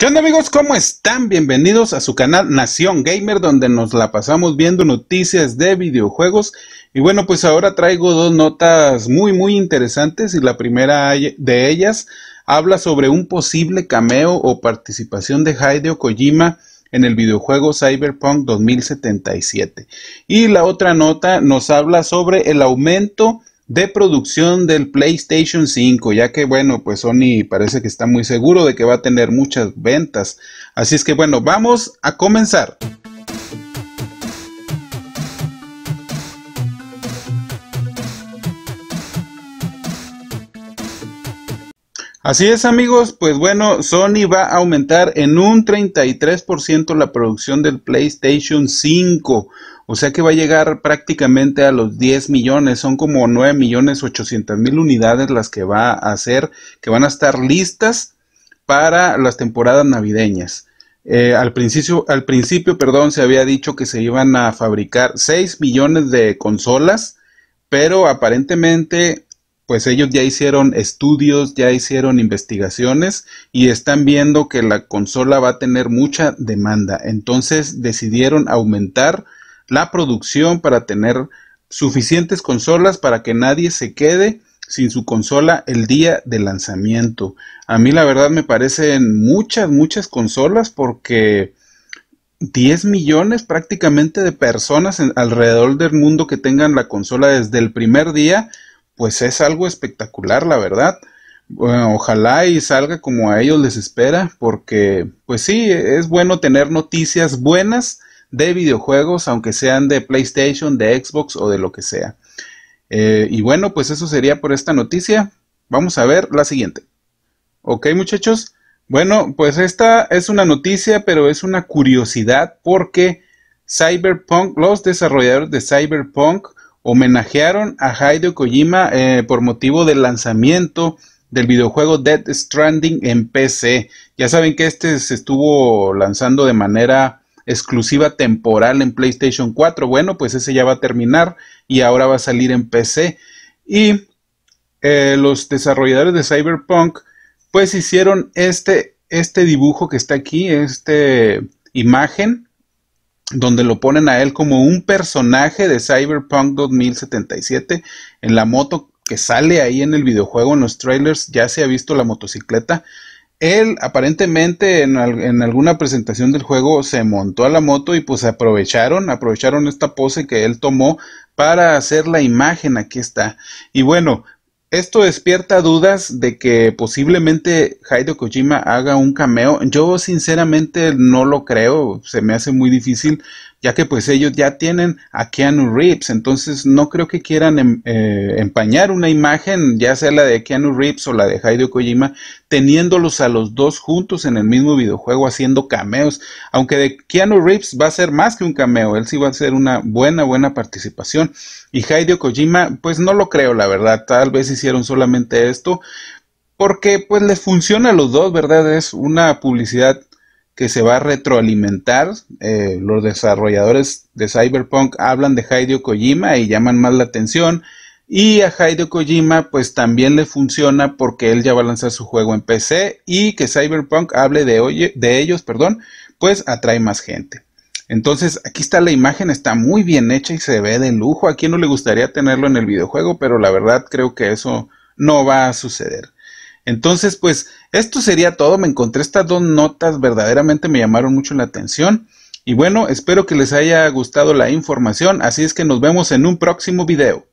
¿Qué onda, amigos? ¿Cómo están? Bienvenidos a su canal Nación Gamer, donde nos la pasamos viendo noticias de videojuegos. Y bueno, pues ahora traigo dos notas muy interesantes, y la primera de ellas habla sobre un posible cameo o participación de Hideo Kojima en el videojuego Cyberpunk 2077. Y la otra nota nos habla sobre el aumento de producción del PlayStation 5, ya que bueno, pues Sony parece que está muy seguro de que va a tener muchas ventas. Así es que bueno, vamos a comenzar. Así es, amigos, pues bueno, Sony va a aumentar en un 33% la producción del PlayStation 5. O sea que va a llegar prácticamente a los 10 millones, son como 9.800.000 unidades las que va a hacer, que van a estar listas para las temporadas navideñas. Al principio, se había dicho que se iban a fabricar 6 millones de consolas, pero aparentemente pues ellos ya hicieron estudios, ya hicieron investigaciones y están viendo que la consola va a tener mucha demanda. Entonces decidieron aumentar la producción para tener suficientes consolas para que nadie se quede sin su consola el día de lanzamiento. A mí la verdad me parecen muchas consolas, porque 10 millones prácticamente de personas alrededor del mundo que tengan la consola desde el primer día, pues es algo espectacular, la verdad. Bueno, ojalá y salga como a ellos les espera, porque pues sí, es bueno tener noticias buenas de videojuegos, aunque sean de PlayStation, de Xbox o de lo que sea. Y bueno, pues eso sería por esta noticia. Vamos a ver la siguiente. Ok, muchachos. Bueno, pues esta es una noticia, pero es una curiosidad, porque Cyberpunk, los desarrolladores de Cyberpunk, homenajearon a Hideo Kojima por motivo del lanzamiento del videojuego Death Stranding en PC. Ya saben que este se estuvo lanzando de manera exclusiva temporal en PlayStation 4. Bueno, pues ese ya va a terminar y ahora va a salir en PC. Y los desarrolladores de Cyberpunk pues hicieron este dibujo que está aquí, imagen, donde lo ponen a él como un personaje de Cyberpunk 2077 en la moto que sale ahí en el videojuego. En los trailers ya se ha visto la motocicleta. Él aparentemente en alguna presentación del juego se montó a la moto y pues aprovecharon esta pose que él tomó para hacer la imagen. Aquí está. Y bueno, esto despierta dudas de que posiblemente Hideo Kojima haga un cameo. Yo sinceramente no lo creo, se me hace muy difícil, ya que pues ellos ya tienen a Keanu Reeves, entonces no creo que quieran empañar una imagen, ya sea la de Keanu Reeves o la de Hideo Kojima, teniéndolos a los dos juntos en el mismo videojuego haciendo cameos. Aunque de Keanu Reeves va a ser más que un cameo, él sí va a ser una buena participación. Y Hideo Kojima, pues no lo creo, la verdad, tal vez hicieron solamente esto porque pues les funciona a los dos, ¿verdad? Es una publicidad que se va a retroalimentar. Los desarrolladores de Cyberpunk hablan de Hideo Kojima y llaman más la atención, y a Hideo Kojima pues también le funciona porque él ya va a lanzar su juego en PC, y que Cyberpunk hable de ellos, pues atrae más gente. Entonces aquí está la imagen, está muy bien hecha y se ve de lujo. A quien no le gustaría tenerlo en el videojuego, pero la verdad creo que eso no va a suceder. Entonces pues esto sería todo. Me encontré estas dos notas, verdaderamente me llamaron mucho la atención. Y bueno, espero que les haya gustado la información, así es que nos vemos en un próximo video.